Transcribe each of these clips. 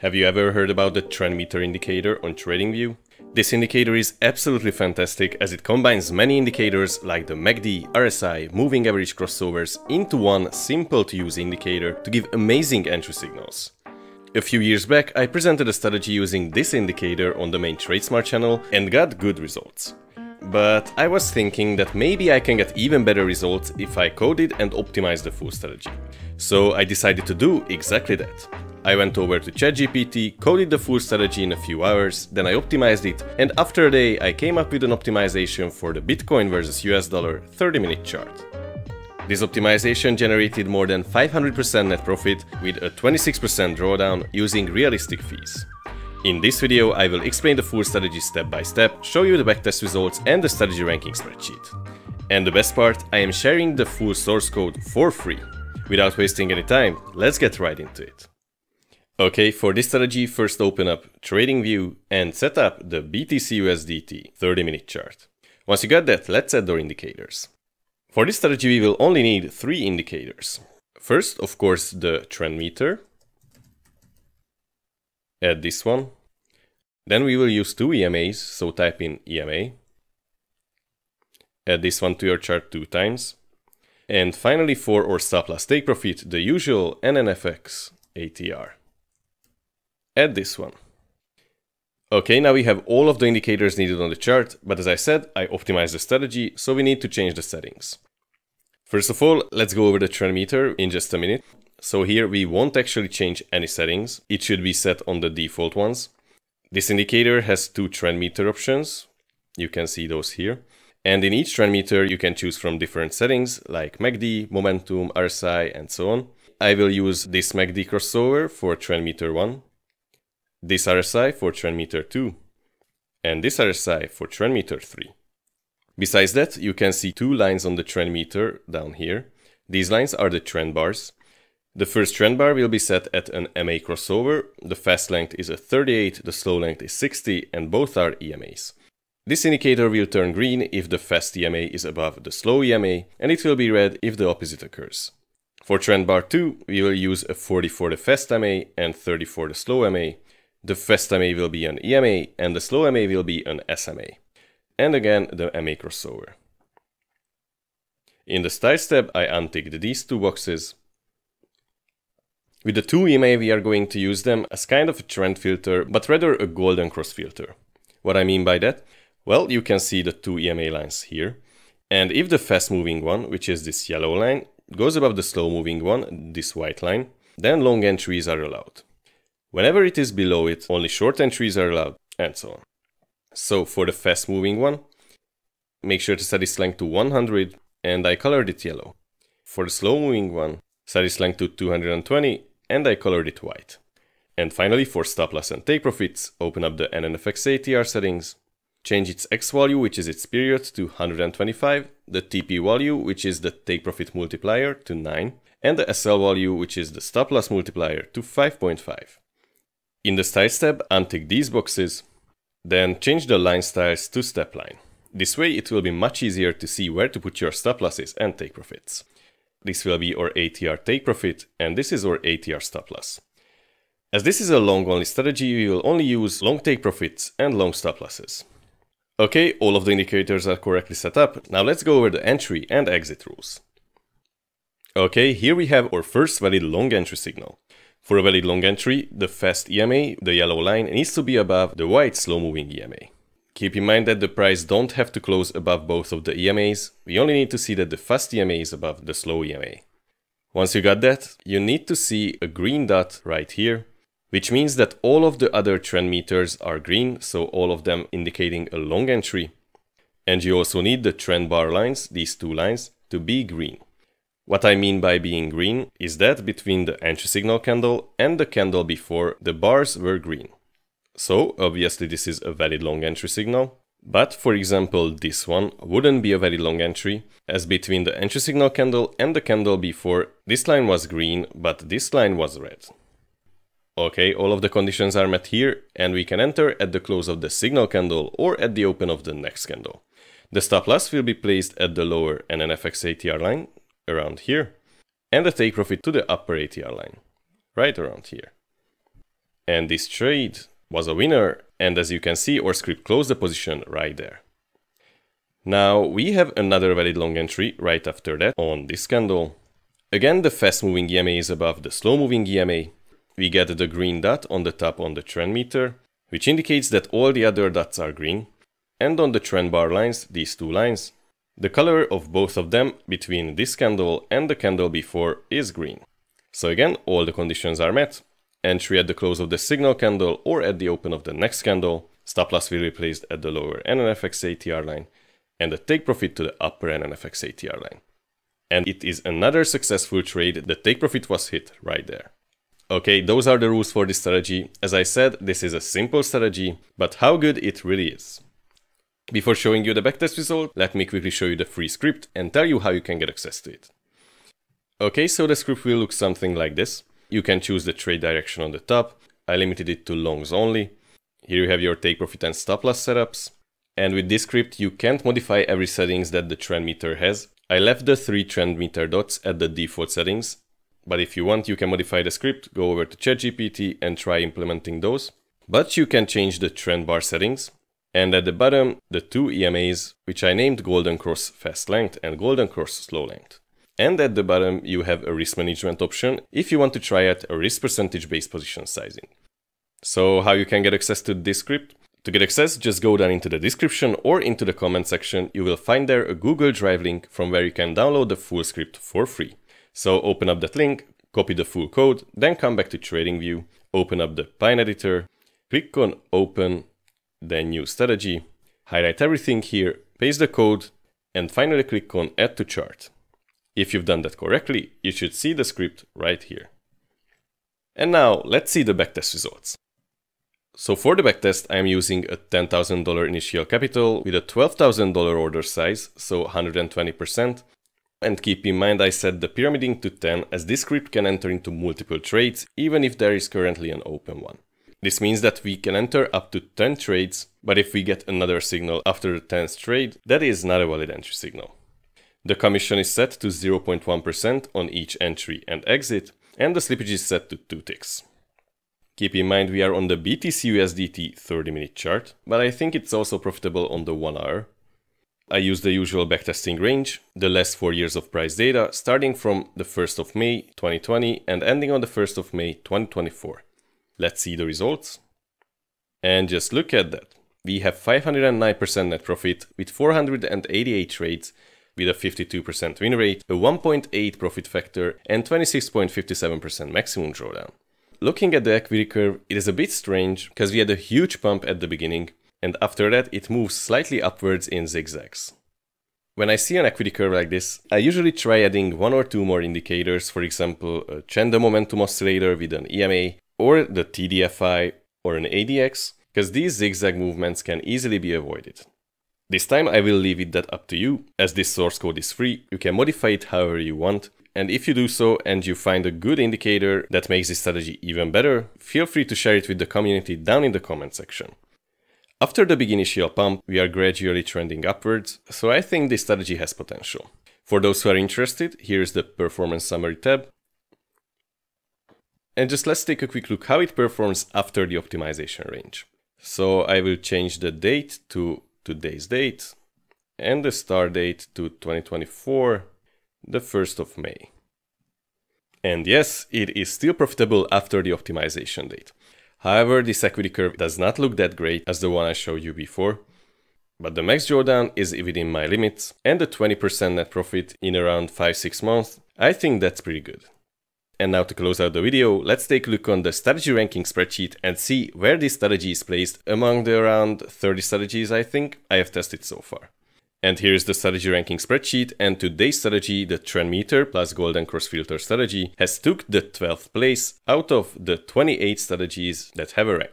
Have you ever heard about the Trend Meter indicator on TradingView? This indicator is absolutely fantastic as it combines many indicators like the MACD, RSI, moving average crossovers into one simple to use indicator to give amazing entry signals. A few years back I presented a strategy using this indicator on the main TradeSmart channel and got good results. But I was thinking that maybe I can get even better results if I coded and optimized the full strategy. So I decided to do exactly that. I went over to ChatGPT, coded the full strategy in a few hours, then I optimized it, and after a day I came up with an optimization for the Bitcoin versus US dollar 30-minute chart. This optimization generated more than 500% net profit with a 26% drawdown using realistic fees. In this video I will explain the full strategy step by step, show you the backtest results and the strategy ranking spreadsheet. And the best part, I am sharing the full source code for free. Without wasting any time, let's get right into it. Okay, for this strategy, first open up TradingView and set up the BTCUSDT 30-minute chart. Once you got that, let's add our indicators. For this strategy, we will only need three indicators. First, of course, the Trend Meter. Add this one. Then we will use two EMAs, so type in EMA. Add this one to your chart two times. And finally, for our stop loss take profit, the usual NNFX ATR. Add this one. Okay, now we have all of the indicators needed on the chart, but as I said, I optimized the strategy, so we need to change the settings. First of all, let's go over the Trend Meter in just a minute. So here we won't actually change any settings, it should be set on the default ones. This indicator has two Trend Meter options, you can see those here. And in each Trend Meter you can choose from different settings like MACD, momentum, RSI and so on. I will use this MACD crossover for Trend Meter 1. This RSI for Trend Meter 2 and this RSI for Trend Meter 3. Besides that, you can see two lines on the Trend Meter down here. These lines are the trend bars. The first trend bar will be set at an MA crossover, the fast length is at 38, the slow length is 60 and both are EMAs. This indicator will turn green if the fast EMA is above the slow EMA and it will be red if the opposite occurs. For trend bar 2 we will use a 40 for the fast MA and 30 for the slow MA. The fast MA will be an EMA and the slow MA will be an SMA. And again the MA crossover. In the style tab I unticked these two boxes. With the two EMA we are going to use them as kind of a trend filter, but rather a golden cross filter. What I mean by that? Well, you can see the two EMA lines here. And if the fast moving one, which is this yellow line, goes above the slow moving one, this white line, then long entries are allowed. Whenever it is below it, only short entries are allowed, and so on. So for the fast moving one, make sure to set its length to 100, and I colored it yellow. For the slow moving one, set its length to 220, and I colored it white. And finally, for stop loss and take profits, open up the NNFX ATR settings, change its X value, which is its period, to 125, the TP value, which is the take profit multiplier, to 9, and the SL value, which is the stop loss multiplier, to 5.5. In the Styles tab, untick these boxes, then change the line styles to step line. This way it will be much easier to see where to put your stop losses and take profits. This will be our ATR take profit and this is our ATR stop loss. As this is a long only strategy, we will only use long take profits and long stop losses. Okay, all of the indicators are correctly set up, now let's go over the entry and exit rules. Okay, here we have our first valid long entry signal. For a valid long entry, the fast EMA, the yellow line, needs to be above the white slow-moving EMA. Keep in mind that the price don't have to close above both of the EMAs, we only need to see that the fast EMA is above the slow EMA. Once you got that, you need to see a green dot right here, which means that all of the other trend meters are green, so all of them indicating a long entry. And you also need the trend bar lines, these two lines, to be green. What I mean by being green is that between the entry signal candle and the candle before, the bars were green. So obviously this is a valid long entry signal, but for example this one wouldn't be a valid long entry, as between the entry signal candle and the candle before, this line was green, but this line was red. Okay, all of the conditions are met here, and we can enter at the close of the signal candle or at the open of the next candle. The stop loss will be placed at the lower NNFX ATR line, around here, and the take profit to the upper ATR line, right around here. And this trade was a winner. And as you can see, our script closed the position right there. Now we have another valid long entry right after that on this candle. Again, the fast moving EMA is above the slow moving EMA. We get the green dot on the top on the trend meter, which indicates that all the other dots are green. And on the trend bar lines, these two lines, the color of both of them between this candle and the candle before is green. So again, all the conditions are met. Entry at the close of the signal candle or at the open of the next candle, stop loss will be placed at the lower NNFX ATR line and the take profit to the upper NNFX ATR line. And it is another successful trade. The take profit was hit right there. Okay, those are the rules for this strategy. As I said, this is a simple strategy, but how good it really is. Before showing you the backtest result, let me quickly show you the free script and tell you how you can get access to it. Okay, so the script will look something like this. You can choose the trade direction on the top. I limited it to longs only. Here you have your take profit and stop loss setups. And with this script, you can't modify every settings that the trend meter has. I left the 3 trend meter dots at the default settings. But if you want, you can modify the script, go over to ChatGPT and try implementing those. But you can change the trend bar settings. And at the bottom, the 2 EMAs, which I named Golden Cross Fast Length and Golden Cross Slow Length. And at the bottom, you have a risk management option if you want to try out a risk percentage-based position sizing. So how you can get access to this script? To get access, just go down into the description or into the comment section. You will find there a Google Drive link from where you can download the full script for free. So open up that link, copy the full code, then come back to TradingView, open up the Pine Editor, click on Open, then New Strategy, highlight everything here, paste the code, and finally click on Add to Chart. If you've done that correctly, you should see the script right here. And now let's see the backtest results. So for the backtest, I am using a $10,000 initial capital with a $12,000 order size, so 120%. And keep in mind, I set the pyramiding to 10 as this script can enter into multiple trades, even if there is currently an open one. This means that we can enter up to 10 trades, but if we get another signal after the 10th trade, that is not a valid entry signal. The commission is set to 0.1% on each entry and exit, and the slippage is set to 2 ticks. Keep in mind we are on the BTCUSDT 30-minute chart, but I think it's also profitable on the 1 hour. I use the usual backtesting range, the last 4 years of price data, starting from the 1st of May 2020 and ending on the 1st of May 2024. Let's see the results. And just look at that. We have 509% net profit with 488 trades, with a 52% win rate, a 1.8 profit factor and 26.57% maximum drawdown. Looking at the equity curve, it is a bit strange because we had a huge pump at the beginning and after that it moves slightly upwards in zigzags. When I see an equity curve like this, I usually try adding 1 or 2 more indicators, for example a Chande momentum oscillator with an EMA or the TDFI or an ADX, because these zigzag movements can easily be avoided. This time I will leave it that up to you, as this source code is free, you can modify it however you want, and if you do so and you find a good indicator that makes this strategy even better, feel free to share it with the community down in the comment section. After the big initial pump, we are gradually trending upwards, so I think this strategy has potential. For those who are interested, here is the performance summary tab. And just let's take a quick look how it performs after the optimization range. So I will change the date to today's date and the start date to 2024, the 1st of May. And yes, it is still profitable after the optimization date. However, this equity curve does not look that great as the one I showed you before, but the max drawdown is within my limits and the 20% net profit in around 5-6 months, I think that's pretty good. And now to close out the video, let's take a look on the strategy ranking spreadsheet and see where this strategy is placed among the around 30 strategies I think I have tested so far. And here's the strategy ranking spreadsheet, and today's strategy, the Trend Meter plus Golden Cross Filter strategy, has took the 12th place out of the 28 strategies that have a rank.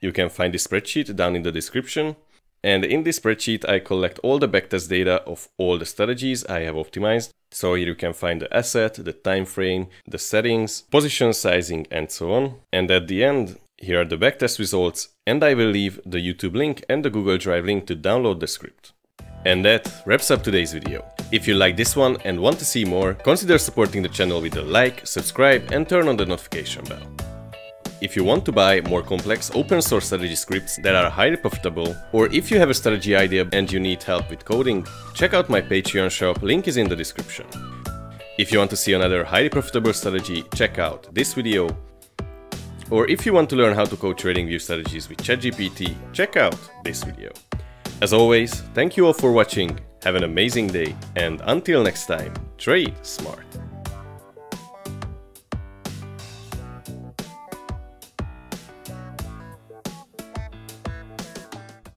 You can find this spreadsheet down in the description. And in this spreadsheet, I collect all the backtest data of all the strategies I have optimized. So here you can find the asset, the time frame, the settings, position sizing, and so on. And at the end, here are the backtest results. And I will leave the YouTube link and the Google Drive link to download the script. And that wraps up today's video. If you like this one and want to see more, consider supporting the channel with a like, subscribe, and turn on the notification bell. If you want to buy more complex open source strategy scripts that are highly profitable, or if you have a strategy idea and you need help with coding, check out my Patreon shop, link is in the description. If you want to see another highly profitable strategy, check out this video. Or if you want to learn how to code TradingView strategies with ChatGPT, check out this video. As always, thank you all for watching, have an amazing day, and until next time, trade smart!